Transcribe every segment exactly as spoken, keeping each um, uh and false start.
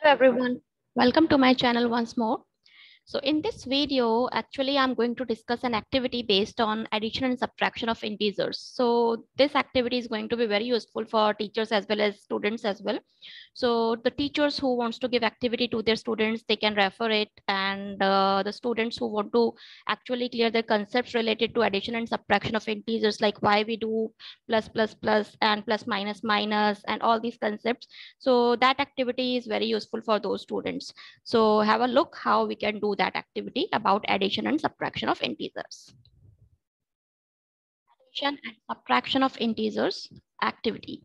Hello everyone, welcome to my channel once more. So in this video, actually I'm going to discuss an activity based on addition and subtraction of integers. So this activity is going to be very useful for teachers as well as students as well. So the teachers who wants to give activity to their students, they can refer it, and uh, the students who want to actually clear their concepts related to addition and subtraction of integers, like why we do plus plus plus and plus minus minus and all these concepts. So that activity is very useful for those students. So have a look how we can do that activity about addition and subtraction of integers. Addition and subtraction of integers activity.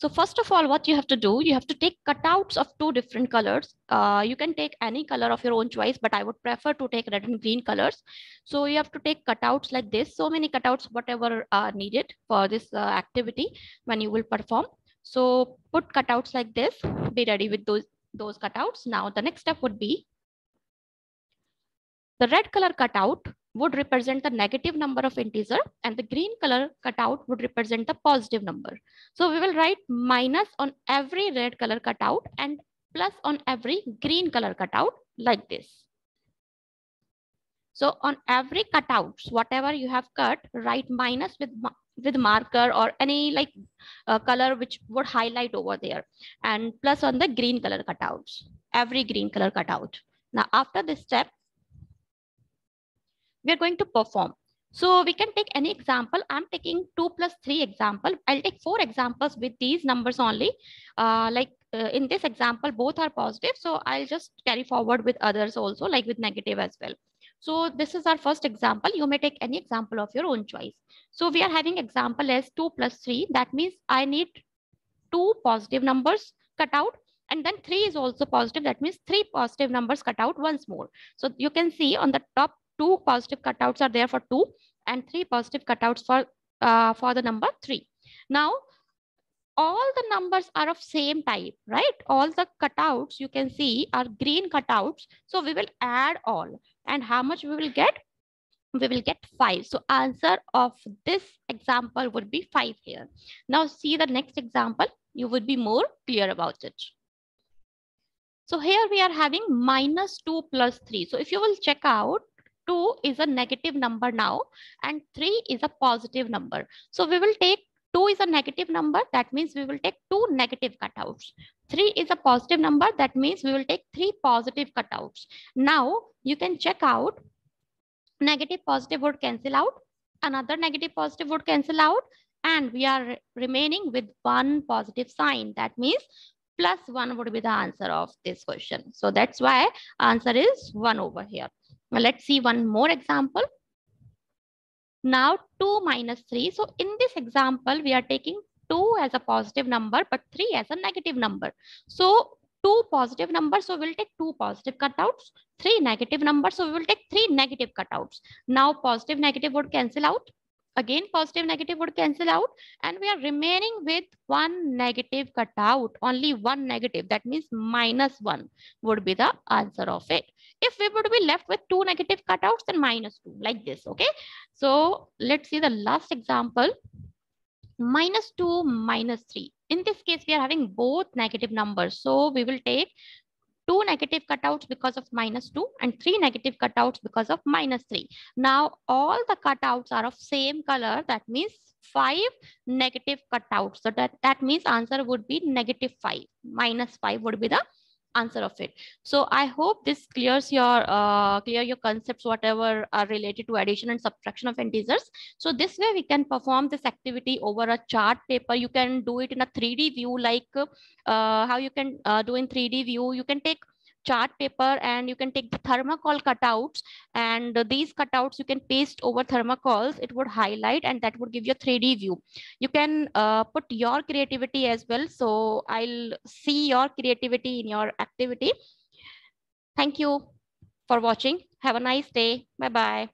So first of all, what you have to do, you have to take cutouts of two different colors. Uh, you can take any color of your own choice, but I would prefer to take red and green colors. So you have to take cutouts like this, so many cutouts, whatever are needed for this uh, activity when you will perform. So put cutouts like this, be ready with those those cutouts. Now the next step would be, the red color cutout would represent the negative number of integer and the green color cutout would represent the positive number. So we will write minus on every red color cutout and plus on every green color cutout like this. So on every cutouts, whatever you have cut, write minus with with marker or any like uh, color which would highlight over there, and plus on the green color cutouts, every green color cutout. Now after this step, we are going to perform. So we can take any example. I'm taking two plus three example. I'll take four examples with these numbers only. Uh, like uh, in this example, both are positive. So I'll just carry forward with others also, like with negative as well. So this is our first example. You may take any example of your own choice. So we are having example as two plus three. That means I need two positive numbers cut out. And then three is also positive. That means three positive numbers cut out once more. So you can see on the top, two positive cutouts are there for two and three positive cutouts for, uh, for the number three. Now, all the numbers are of same type, right? All the cutouts you can see are green cutouts. So we will add all. And how much we will get? We will get five. So answer of this example would be five here. Now see the next example. You would be more clear about it. So here we are having minus two plus three. So if you will check out, two is a negative number now and three is a positive number. So we will take two is a negative number. That means we will take two negative cutouts. Three is a positive number. That means we will take three positive cutouts. Now you can check out, negative positive would cancel out. Another negative positive would cancel out. And we are remaining with one positive sign. That means plus one would be the answer of this question. So that's why answer is one over here. Now let's see one more example. Now two minus three. So in this example, we are taking two as a positive number, but three as a negative number. So two positive numbers, so we'll take two positive cutouts, three negative numbers, so we will take three negative cutouts. Now positive negative would cancel out. Again, positive negative would cancel out. And we are remaining with one negative cutout, only one negative. That means minus one would be the answer of it. If we would be left with two negative cutouts, then minus two, like this, okay? So let's see the last example, minus two, minus three. In this case, we are having both negative numbers. So we will take two negative cutouts because of minus two and three negative cutouts because of minus three. Now all the cutouts are of same color. That means five negative cutouts. So that, that means answer would be negative five. Minus five would be the answer of it. So I hope this clears your uh, clear your concepts, whatever are related to addition and subtraction of integers. So this way we can perform this activity over a chart paper. You can do it in a three D view, like uh, how you can uh, do in three D view. You can take chart paper and you can take the thermocol cutouts, and these cutouts you can paste over thermocols. It would highlight and that would give you a three D view. You can uh, put your creativity as well. So I'll see your creativity in your activity. Thank you for watching. Have a nice day. Bye-bye.